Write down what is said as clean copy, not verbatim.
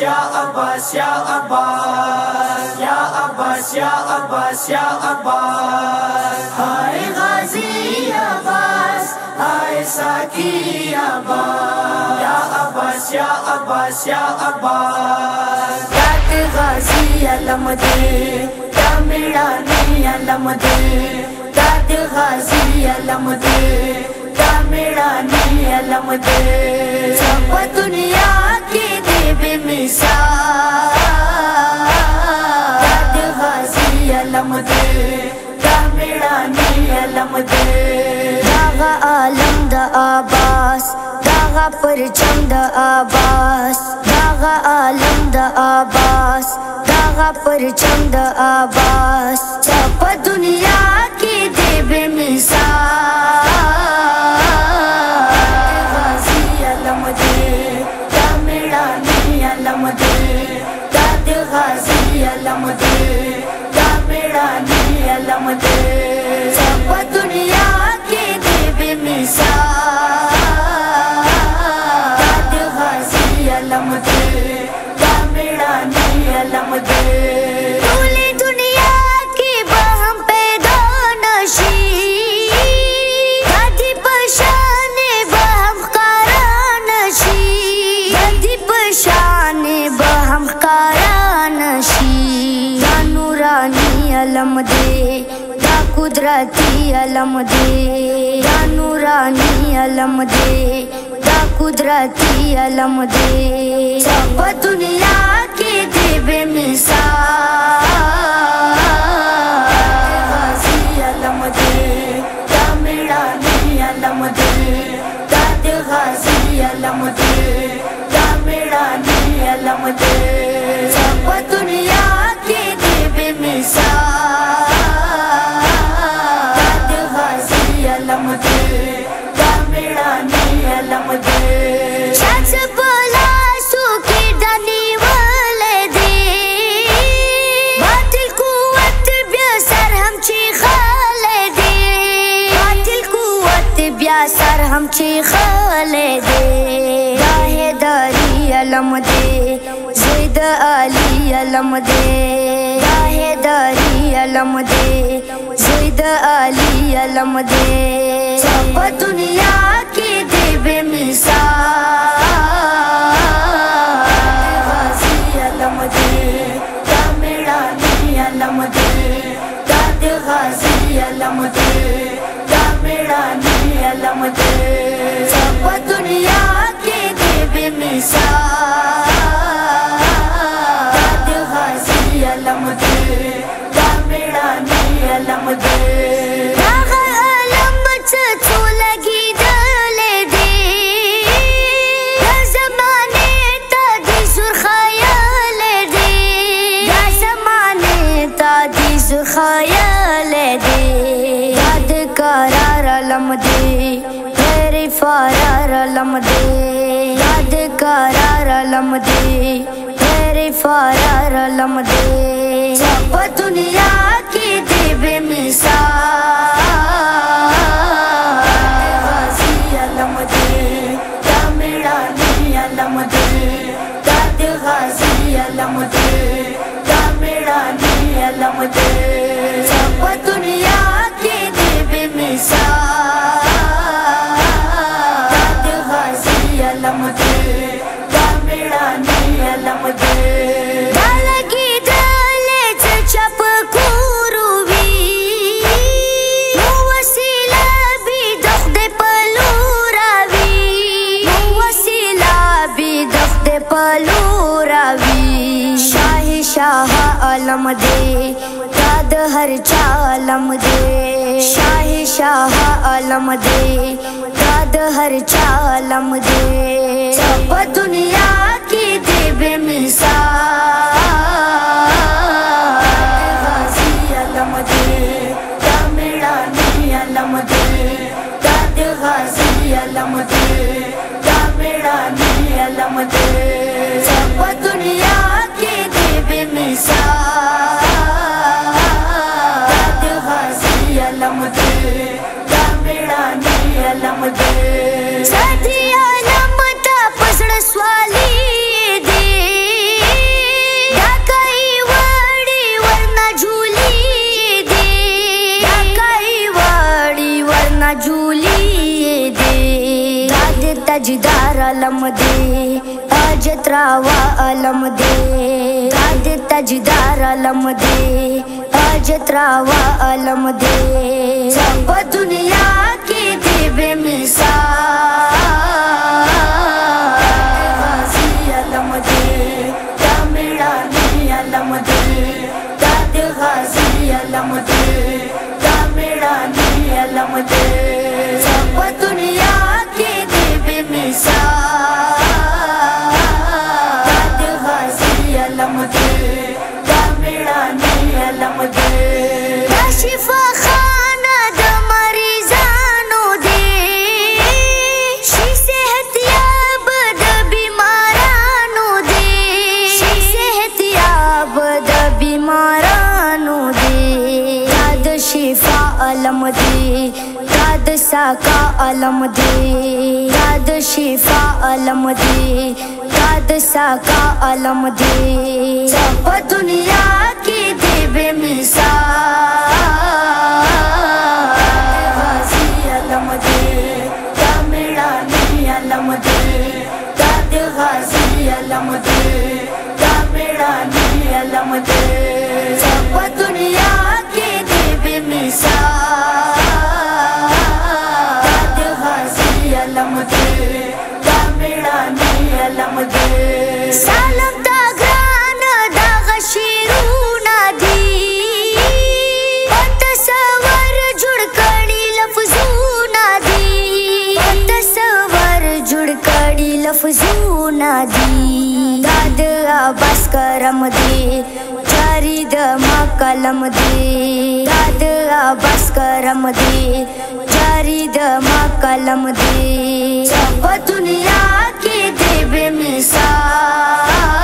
या अब्बास या अब्बास या अब्बास या अब्बास या अब्बास हाय गाजी अब्बास हाय साकी अब्बास या अब्बास या अब्बास या अब्बास दा दह गाजी अलम दी दामिड़ानी अलम दे दा दह गाजी अलम दे दामिड़ानी अलम दे सब दुनिया की देवी मिसाल दा दह गाजी अलम दे दामिड़ानी अलम दे दागा आलम दा आबास दागा परचम दा आबास दागा आलम दा आबास पर चंद आवास सब दुनिया की देवी मिसाल गाजी अलम दी दामिड़ानी अलम दी दा दह गाजी अलम दी दामिड़ानी अलम दी सब दुनिया की देवी मिसाल दा दह गाजी अलम दी दामिड़ानी अलम दे अलम दे दा कुदरती अलम दे दा नूरानी अलम दे दा कुदरती अलम दे सब दुनिया की देवी मिसाल गाजी अलम दे दामिड़ानी अलम दे दा दह गाजी अलम दे दामिड़ानी अलम दे सब दुनिया की देवी मिसाल सर हम ची खाल दे दाहेदारी अलम दे जिद अली अलम दे दाहेदारी अलम दे जिद अली अलम दे सब दुनिया की देवी मिसाल गाजी अलम दे दामिड़ानी अलम दे दा दह गाजी अलम दे दामिड़ानी अलम दे सब दुनिया की देवी मिसाल दा दह गाजी अलम दे दामिड़ानी अलम दे दागा अलम चो लगी डाल दे या ज़माने तादी सुर ख़याल दे या ज़माने तादी सुर ख़याल दे यादगार अलम दे फारार अलम दे यादगार अलम दे तेरे फारार अलम दे सब दुनिया की देवी मिसाल गाजी अलम दे दामिड़ानी अलम दे दा दह गाजी अलम दे दामिड़ानी अलम दे सब दुनिया की देवी मिसाल शाह अलम दे दा दह हर चा अलम दे शाह अलम दे दा दह हर चा अलम दे सब दुनिया की देवी मिसाल गाजी अलम दे दामिड़ानी अलम दे दा दह गाजी अलम दे दामिड़ानी अलम दे सब दुनिया की देवी मिसाल दा दह गाजी अलम दे दामिड़ानी अलम दे साथी अलम ता पसड़ स्वाली दे आलम दे, ताज त्रावा आलम दे, दाद तजदार आलम दे, ताज त्रावा आलम दे। सब दुनिया की दी बेमिसाल गाजी आलम दे, तमिलानी आलम दे, दा दह गाजी आलम दे, तमिलानी आलम दे। सब दुनिया की दी बेमिसाल दा दह गाजी आलम दे, तमिलानी आलम दे। शिफा शिफा आलम दे, दा दह साका आलम दे, दा दह शिफा आलम दे, दा दह साका आलम दे। सब दुनिया की दी बेमिसाल गाजी आलम दे, तमिलानी आलम दे, दा दह गाजी आलम दे, तमिलानी आलम दे। सब दुनिया दा दह गाजी अलम डी, तमिलानी अलम डी। सालम दा घरान दा गशीरूना दी, तसव्वुर जुड़कड़ी लफ्जूना दी, तसव्वुर जुड़कड़ी लफ्जूना दी। दा दह अब्बास करम दी, जारी दमा कलम दे, दा दह अब्बास करम दे, जारी दमा कलम दे। सब दुनिया की दी बेमिसाल।